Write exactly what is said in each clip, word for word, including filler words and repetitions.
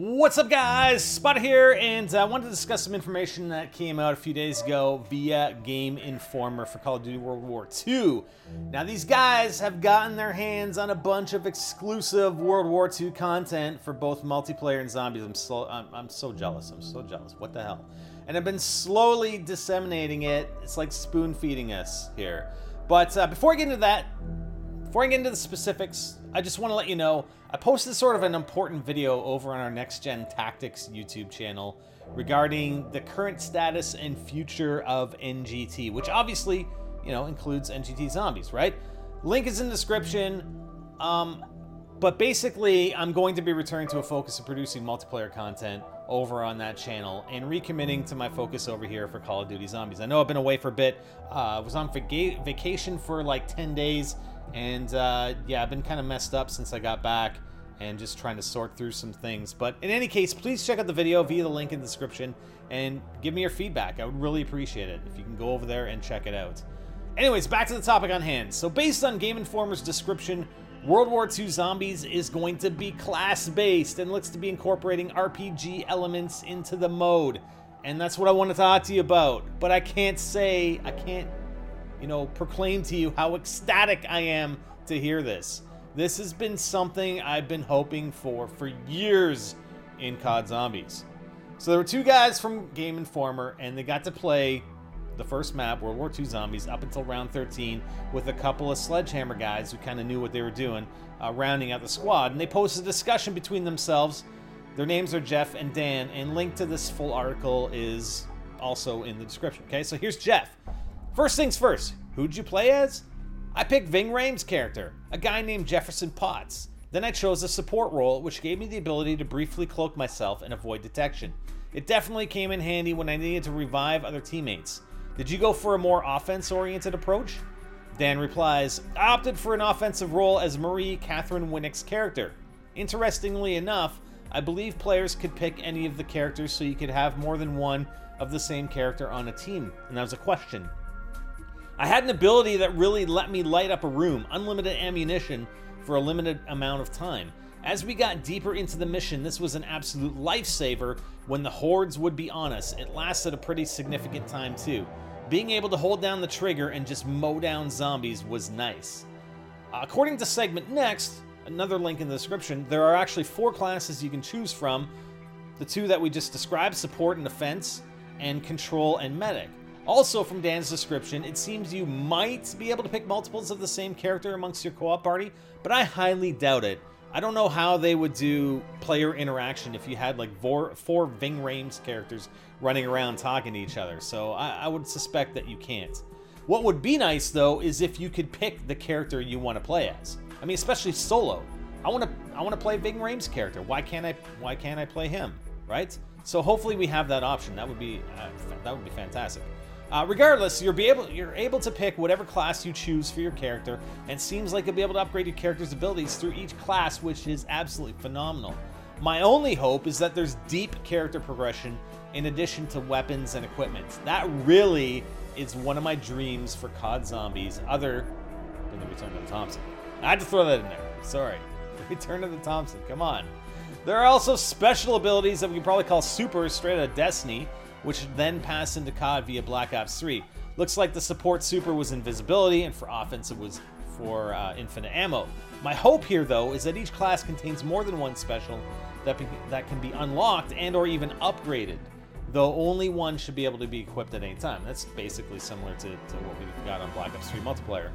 What's up, guys? Spot here, and I wanted to discuss some information that came out a few days ago via Game Informer for Call of Duty World War Two. Now, these guys have gotten their hands on a bunch of exclusive World War Two content for both multiplayer and zombies. I'm so, I'm, I'm so jealous. I'm so jealous. What the hell? And I've been slowly disseminating it. It's like spoon feeding us here. But uh, before I get into that, before I get into the specifics, I just want to let you know, I posted sort of an important video over on our Next Gen Tactics YouTube channel regarding the current status and future of N G T, which obviously, you know, includes N G T Zombies, right? Link is in the description. Um, but basically, I'm going to be returning to a focus of producing multiplayer content over on that channel and recommitting to my focus over here for Call of Duty Zombies. I know I've been away for a bit. Uh, I was on vac- vacation for like ten days. And uh, yeah, I've been kind of messed up since I got back and just trying to sort through some things. But in any case, please check out the video via the link in the description and give me your feedback. I would really appreciate it if you can go over there and check it out. Anyways, back to the topic on hand. So based on Game Informer's description, World War Two Zombies is going to be class-based and looks to be incorporating R P G elements into the mode. And that's what I want to talk to you about. But I can't say, I can't you know, proclaim to you how ecstatic I am to hear this. This has been something I've been hoping for for years in C O D Zombies. So there were two guys from Game Informer, and they got to play the first map, World War Two Zombies, up until round thirteen with a couple of Sledgehammer guys who kind of knew what they were doing, uh, rounding out the squad. And they posted a discussion between themselves. Their names are Jeff and Dan, and link to this full article is also in the description. Okay, so here's Jeff. First things first, who'd you play as? I picked Ving Rhames' character, a guy named Jefferson Potts. Then I chose a support role, which gave me the ability to briefly cloak myself and avoid detection. It definitely came in handy when I needed to revive other teammates. Did you go for a more offense-oriented approach? Dan replies, I opted for an offensive role as Marie Catherine Winnick's character. Interestingly enough, I believe players could pick any of the characters, so you could have more than one of the same character on a team. And that was a question. I had an ability that really let me light up a room, unlimited ammunition for a limited amount of time. As we got deeper into the mission, this was an absolute lifesaver when the hordes would be on us. It lasted a pretty significant time too. Being able to hold down the trigger and just mow down zombies was nice. According to Segment Next, another link in the description, there are actually four classes you can choose from. The two that we just described, support and defense, and control and medic. Also, from Dan's description, it seems you might be able to pick multiples of the same character amongst your co-op party, but I highly doubt it. I don't know how they would do player interaction if you had like four, four Ving Rhames characters running around talking to each other, so I, I would suspect that you can't. What would be nice, though, is if you could pick the character you want to play as. I mean, especially solo. I want to I want to play Ving Rhames' character. Why can't I Why can't I play him, right? So hopefully we have that option. That would be uh, that would be fantastic. Uh, regardless, you're, be able, you're able to pick whatever class you choose for your character, and it seems like you'll be able to upgrade your character's abilities through each class, which is absolutely phenomenal. My only hope is that there's deep character progression in addition to weapons and equipment. That really is one of my dreams for C O D Zombies, other than the Return of the Thompson. I had to throw that in there. Sorry. Return of the Thompson. Come on. There are also special abilities that we can probably call supers straight out of Destiny, which then passed into C O D via Black Ops three. Looks like the support super was invisibility, and for offense it was for uh, infinite ammo. My hope here, though, is that each class contains more than one special that, be- that can be unlocked and or even upgraded, though only one should be able to be equipped at any time. That's basically similar to, to what we got on Black Ops three multiplayer.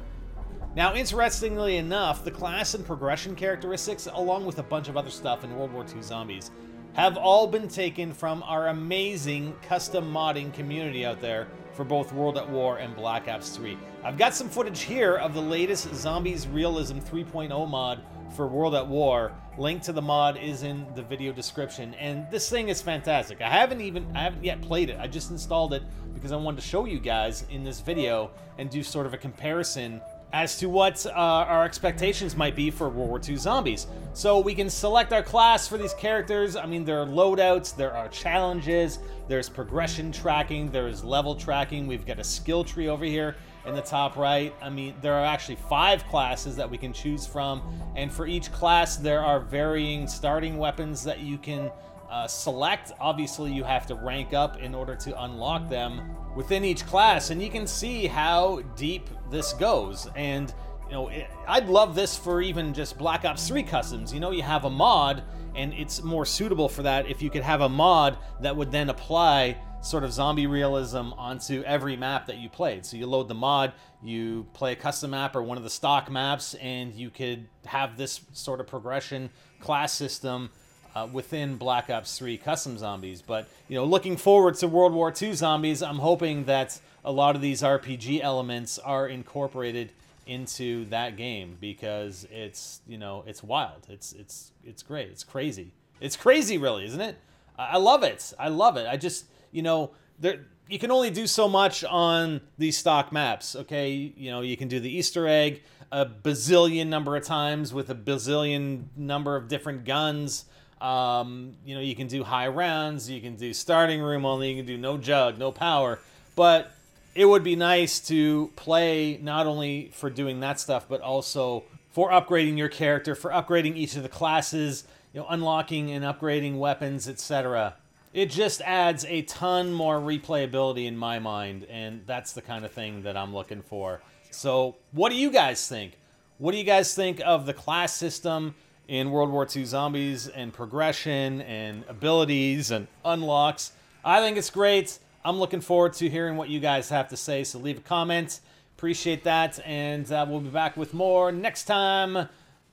Now, interestingly enough, the class and progression characteristics, along with a bunch of other stuff in World War Two Zombies, have all been taken from our amazing custom modding community out there for both World at War and Black Ops three. I've got some footage here of the latest Zombies Realism three point oh mod for World at War. Link to the mod is in the video description, and this thing is fantastic. I haven't even, I haven't yet played it. I just installed it because I wanted to show you guys in this video and do sort of a comparison as to what uh, our expectations might be for World War Two Zombies. So we can select our class for these characters. I mean, there are loadouts, there are challenges, there's progression tracking, there's level tracking, we've got a skill tree over here in the top right. I mean, there are actually five classes that we can choose from, and for each class there are varying starting weapons that you can Uh, select, obviously you have to rank up in order to unlock them within each class, and you can see how deep this goes. And you know, it, I'd love this for even just Black Ops three customs. You know, you have a mod, and it's more suitable for that if you could have a mod that would then apply sort of zombie realism onto every map that you played. So you load the mod, you play a custom map or one of the stock maps, and you could have this sort of progression class system uh, within Black Ops three custom zombies. But, you know, looking forward to World War Two Zombies, I'm hoping that a lot of these R P G elements are incorporated into that game, because it's, you know, it's wild. It's, it's, it's great. It's crazy. It's crazy, really, isn't it? I love it. I love it. I just... You know, there, you can only do so much on these stock maps, okay? You know, you can do the Easter egg a bazillion number of times with a bazillion number of different guns. Um, you know, you can do high rounds, you can do starting room only, you can do no jug, no power. But it would be nice to play not only for doing that stuff, but also for upgrading your character, for upgrading each of the classes, you know, unlocking and upgrading weapons, et cetera. It just adds a ton more replayability in my mind, and that's the kind of thing that I'm looking for. So what do you guys think? What do you guys think of the class system in World War Two Zombies, and progression and abilities and unlocks? I think it's great. I'm looking forward to hearing what you guys have to say, so leave a comment. Appreciate that, and uh, we'll be back with more next time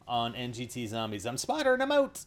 on N G T Zombies. I'm Spotter, and I'm out.